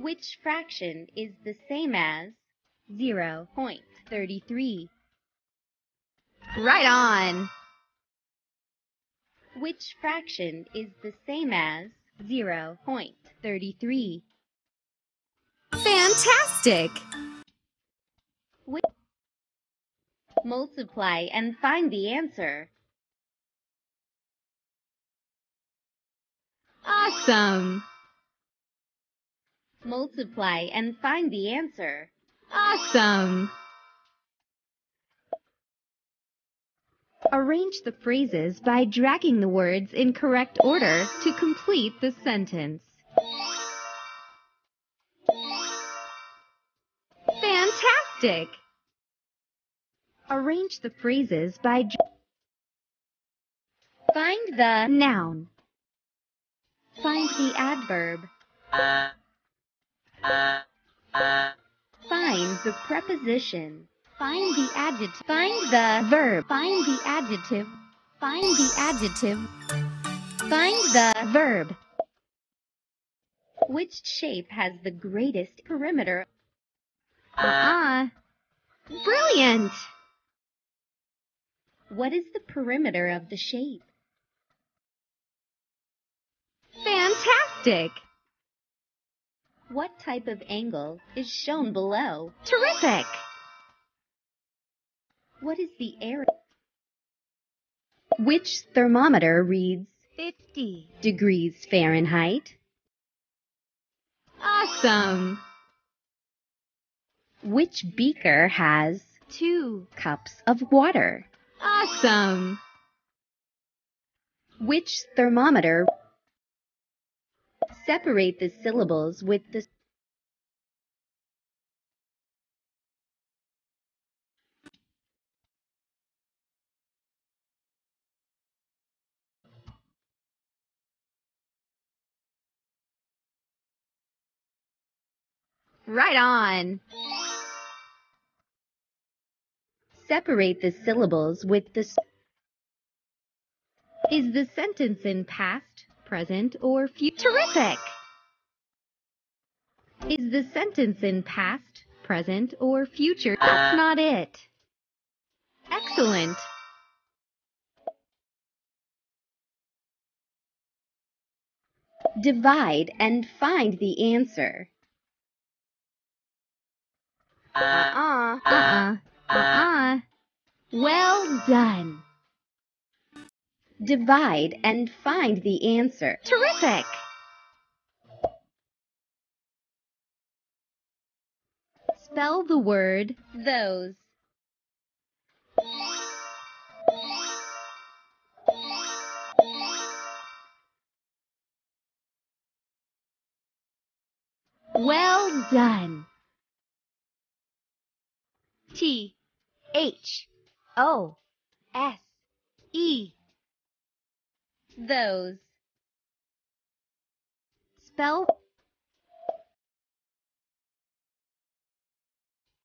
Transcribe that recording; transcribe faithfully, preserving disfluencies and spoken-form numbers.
which fraction is the same as zero point three three. Right on! Which fraction is the same as zero point three three? Fantastic! Which multiply and find the answer. Awesome! Multiply and find the answer. Awesome! Arrange the phrases by dragging the words in correct order to complete the sentence. Fantastic! Arrange the phrases by find the noun. Find the adverb. Find the preposition. Find the adjective. Find the verb. Find the adjective. Find the adjective. Find the verb. Which shape has the greatest perimeter? Ah! Uh-uh. Brilliant! What is the perimeter of the shape? Fantastic! What type of angle is shown below? Terrific! What is the area? Which thermometer reads fifty degrees Fahrenheit? Awesome! Which beaker has two cups of water? Awesome! Which thermometer? Separate the syllables with the right on. Separate the syllables with the is the sentence in past, present, or future? Terrific! Is the sentence in past, present, or future? That's not it. Excellent! Divide and find the answer. Uh-uh. Uh-uh. Uh-uh. Well done! Divide and find the answer. Terrific! Spell the word those. Well done! T H O S E. Those. Spell